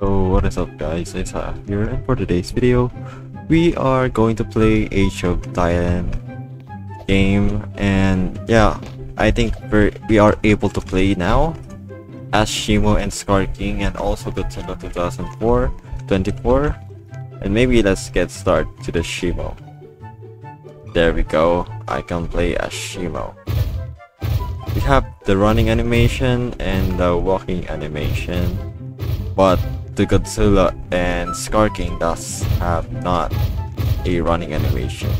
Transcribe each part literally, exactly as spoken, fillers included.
So what is up guys, Isaah here, and for today's video we are going to play Age of Titans game. And yeah, I think we're, we are able to play now as Shimo and Scar King, and also Godzilla two thousand four, twenty-four. And maybe let's get started to the Shimo. There we go, I can play as Shimo. We have the running animation and the walking animation, but the Godzilla and Scar King does have not a running animation.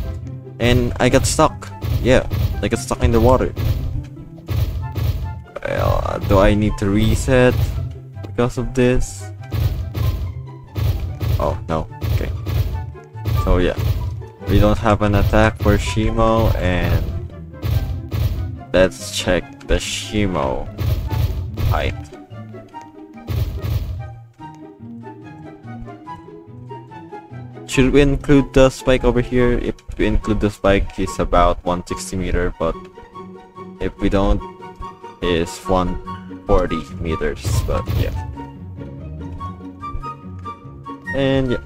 And I got stuck. Yeah, I got stuck in the water. Well, do I need to reset because of this? Oh no, okay. So yeah, we don't have an attack for Shimo, and let's check the Shimo height. Should we include the spike over here? If we include the spike, it's about one hundred sixty meters, but if we don't, it's one hundred forty meters, but yeah. And yeah,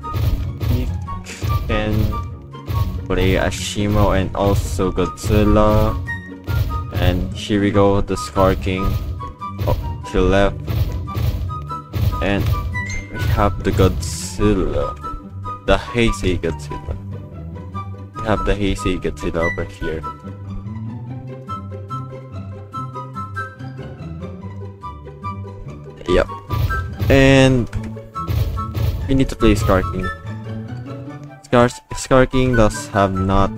you can play as Shimo and also Godzilla. And here we go, the Scar King. Oh, to the left. And we have the Godzilla. The Heisei Godzilla. We have the Heisei Godzilla over here. Yep. And we need to play Scar King. Scar, Scar King does have not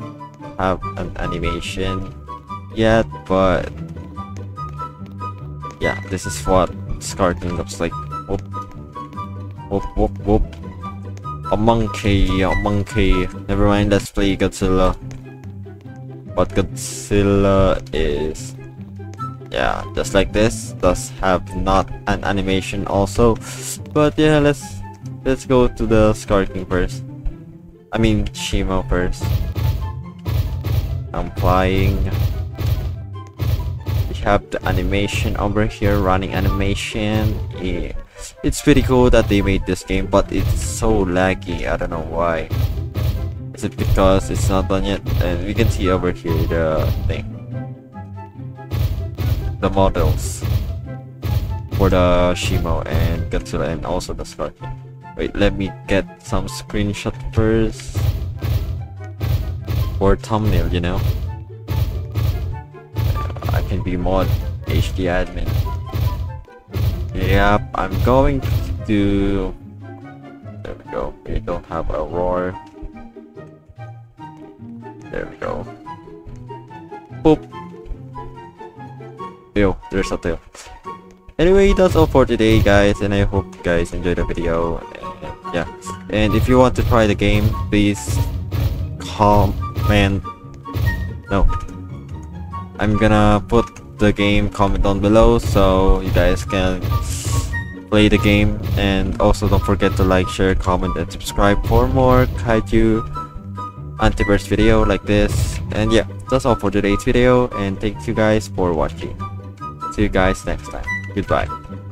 have an animation yet, but yeah, this is what Scar King looks like. Whoop, whoop, whoop, whoop. A monkey, a monkey. Never mind, let's play Godzilla. But Godzilla is, yeah, just like this. Does have not an animation also, but yeah, let's let's go to the Scar King first. I mean Shimo first. I'm flying. Have the animation over here, running animation. Yeah, it's pretty cool that they made this game, but it's so laggy. I don't know why. Is it because it's not done yet? And we can see over here the thing, the models for the Shimo and Godzilla and also the Scar King. Wait, let me get some screenshot first for thumbnail, you know. Can be mod H D admin. Yep, I'm going to. There we go. We don't have a roar. There we go. Boop. Yo, there's a tail. Anyway, that's all for today, guys, and I hope you guys enjoyed the video. And yeah, and if you want to try the game, please comment. No. I'm gonna put the game comment down below so you guys can play the game, and also don't forget to like, share, comment, and subscribe for more Kaiju Antiverse video like this. And yeah, that's all for today's video, and thank you guys for watching. See you guys next time. Goodbye.